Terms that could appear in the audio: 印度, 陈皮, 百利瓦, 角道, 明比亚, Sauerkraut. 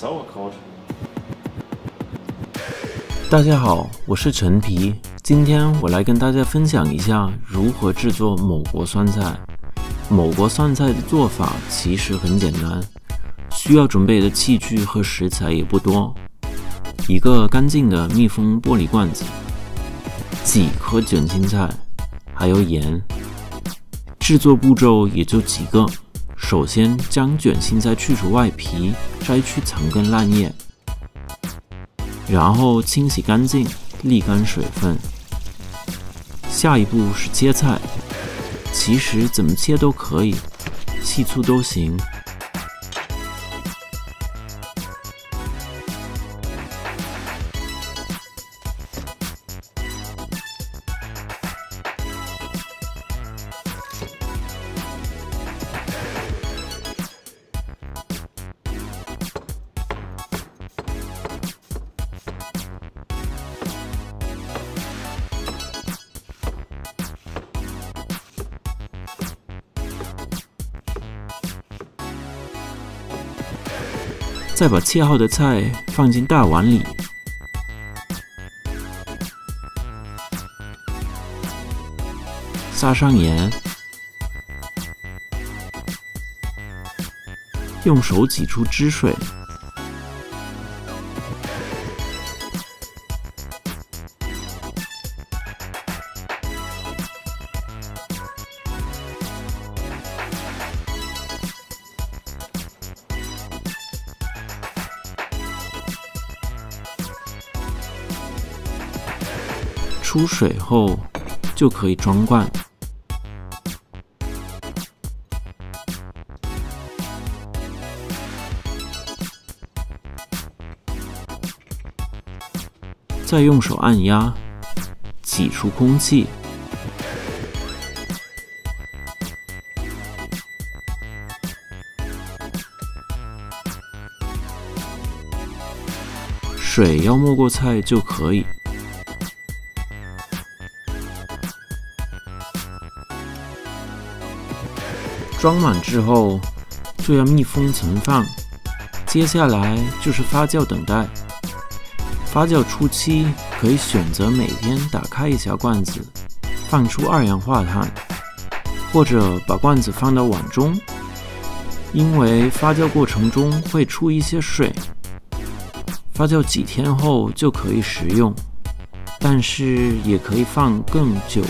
Sauerkraut. 大家好，我是陈皮，今天我来跟大家分享一下如何制作某国酸菜。某国酸菜的做法其实很简单，需要准备的器具和食材也不多。一个干净的密封玻璃罐子，几颗卷心菜，还有盐。制作步骤也就几个。 首先将卷心菜去除外皮，摘去残根烂叶，然后清洗干净，沥干水分。下一步是切菜，其实怎么切都可以，细粗都行。再把切好的菜放进大碗里，撒上盐，用手挤出汁水，出水后就可以装罐。再用手按压，挤出空气。水要没过菜就可以。 装满之后就要密封存放，接下来就是发酵等待。发酵初期可以选择每天打开一下罐子，放出二氧化碳，或者把罐子放到碗中，因为发酵过程中会出一些水。发酵几天后就可以食用，但是也可以放更久